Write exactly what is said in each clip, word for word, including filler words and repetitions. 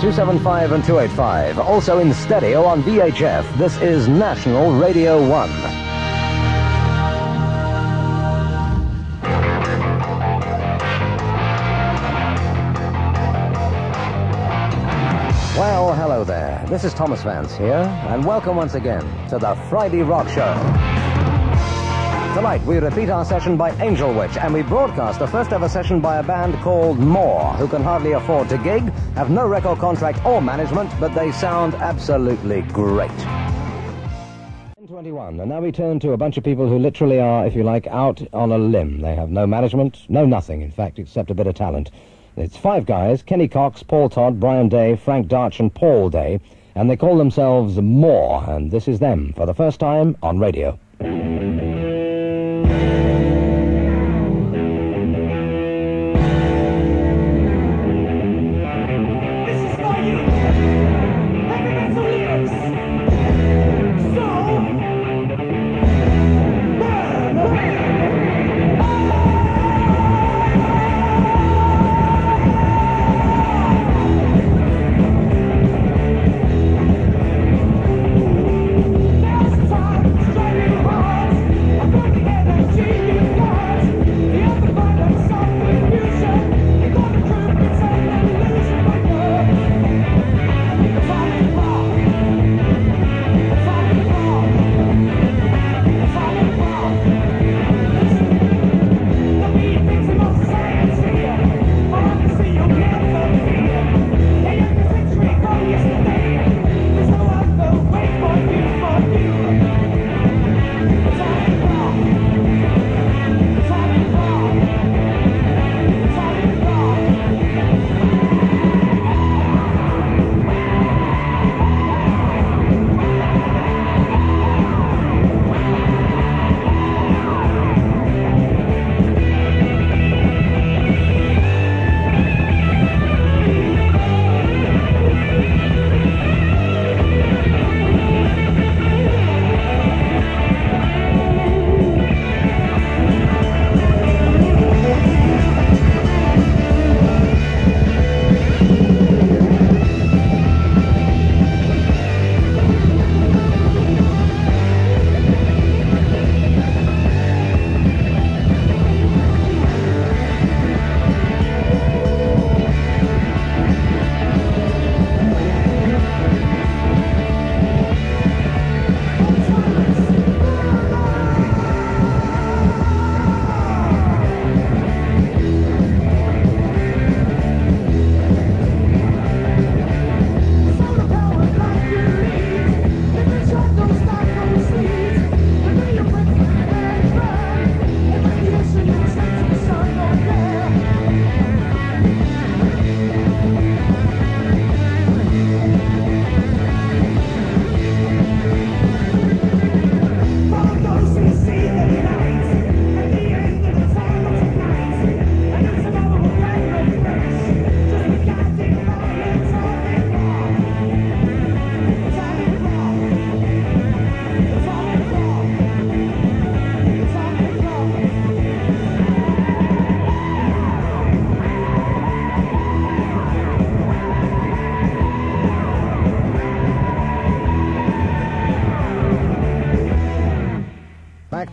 two seventy-five and two eighty-five. Also in stereo on V H F, this is National Radio one. Well, hello there. This is Thomas Vance here, and welcome once again to the Friday Rock Show. Tonight, we repeat our session by Angel Witch, and we broadcast the first ever session by a band called More, who can hardly afford to gig, have no record contract or management, but they sound absolutely great. ten twenty-one, and now we turn to a bunch of people who literally are, if you like, out on a limb. They have no management, no nothing, in fact, except a bit of talent. It's five guys, Kenny Cox, Paul Todd, Brian Day, Frank Darch and Paul Day, and they call themselves More, and this is them for the first time on radio.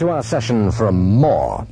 To our session from More.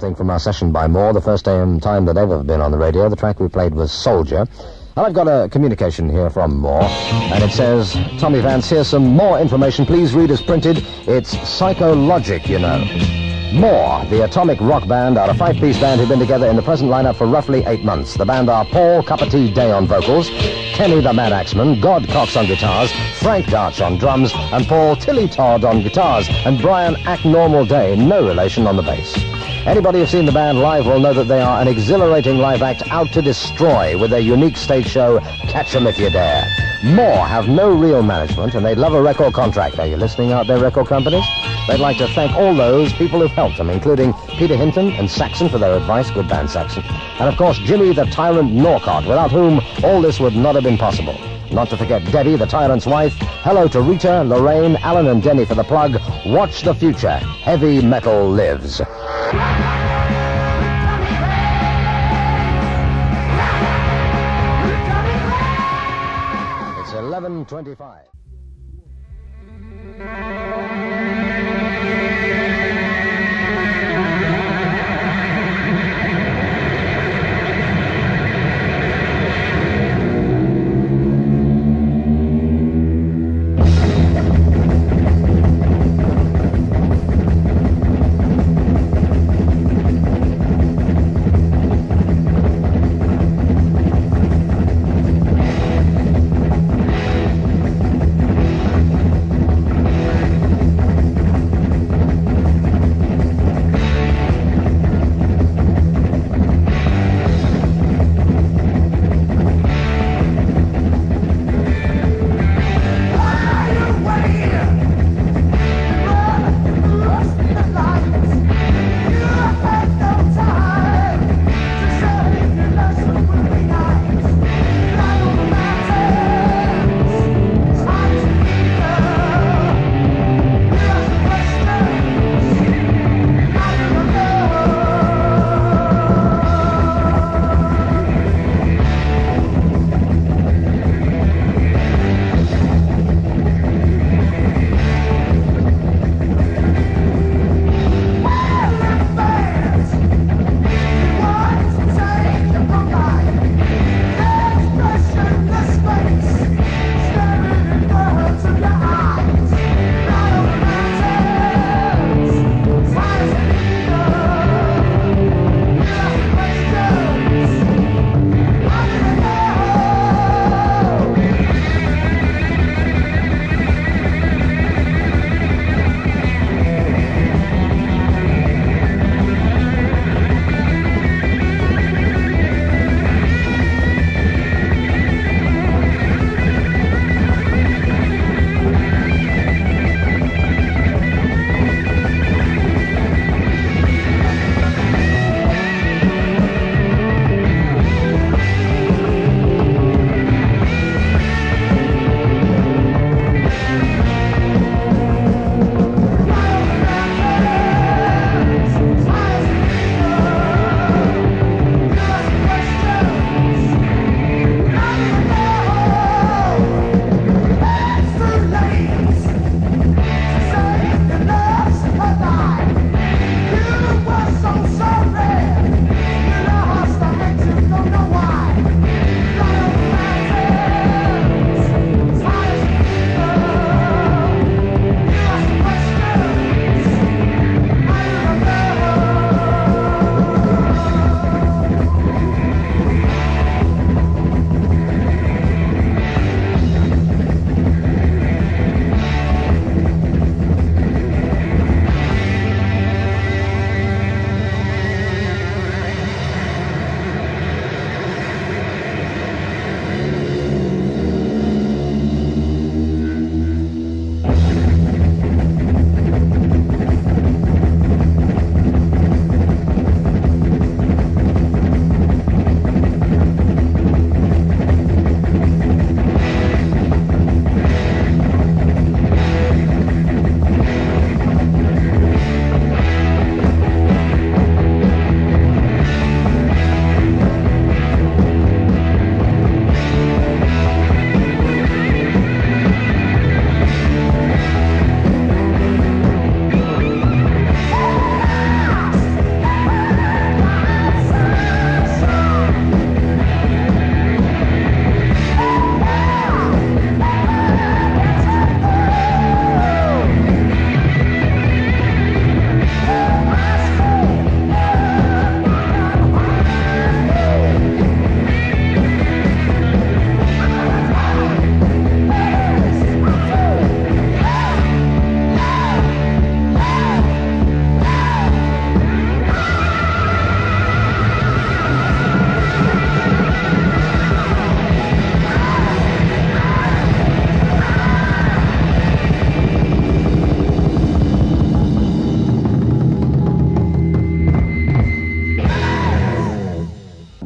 something from our session by More, the first time that I've ever been on the radio. The track we played was Soldier. And I've got a communication here from More, and it says, Tommy Vance, here's some more information. Please read as printed. It's psychologic, you know. More, the Atomic Rock Band, are a five-piece band who've been together in the present lineup for roughly eight months. The band are Paul Cuppety Day on vocals, Kenny the Mad Axeman God Cox on guitars, Frank Darch on drums, and Paul Tilly Todd on guitars, and Brian Act Normal Day, no relation, on the bass. Anybody who's seen the band live will know that they are an exhilarating live act out to destroy with their unique stage show, Catch Em If You Dare. More have no real management, and they'd love a record contract. Are you listening out there, record companies? They'd like to thank all those people who've helped them, including Peter Hinton and Saxon for their advice, good band Saxon, and of course Jimmy the Tyrant Norcott, without whom all this would not have been possible. Not to forget Debbie, the Tyrant's wife. Hello to Rita, Lorraine, Alan and Denny for the plug. Watch the future. Heavy metal lives. It's eleven twenty-five.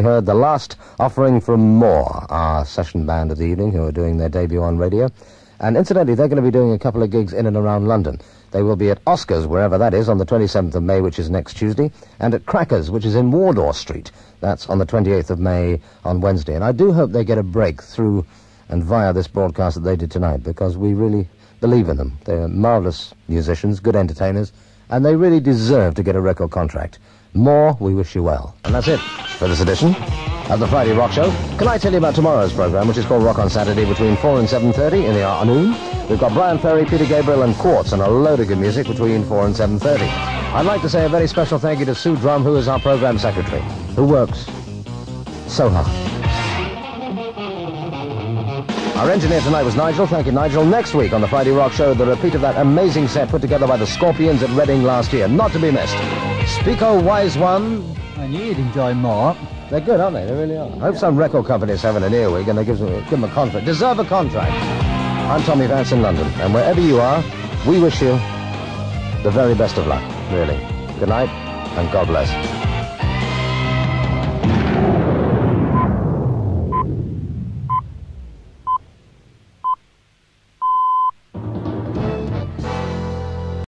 we heard the last offering from More, our session band of the evening, who are doing their debut on radio. And incidentally, they're going to be doing a couple of gigs in and around London. They will be at Oscars, wherever that is, on the twenty-seventh of May, which is next Tuesday, and at Crackers, which is in Wardour Street. That's on the twenty-eighth of May, on Wednesday. And I do hope they get a break through and via this broadcast that they did tonight, because we really believe in them. They're marvellous musicians, good entertainers, and they really deserve to get a record contract. More, we wish you well. And that's it for this edition of the Friday Rock Show. Can I tell you about tomorrow's programme, which is called Rock on Saturday, between four and seven thirty in the afternoon? We've got Brian Ferry, Peter Gabriel and Quartz, and a load of good music between four and seven thirty. I'd like to say a very special thank you to Sue Drum, who is our programme secretary, who works so hard. Our engineer tonight was Nigel. Thank you, Nigel. Next week on the Friday Rock Show, the repeat of that amazing set put together by the Scorpions at Reading last year. Not to be missed. Speak, oh wise one. And you'd enjoy More. They're good, aren't they? They really are. I hope yeah. some record company's having an earwig and they give them, give them a contract. Deserve a contract. I'm Tommy Vance in London. And wherever you are, we wish you the very best of luck, really. Good night and God bless.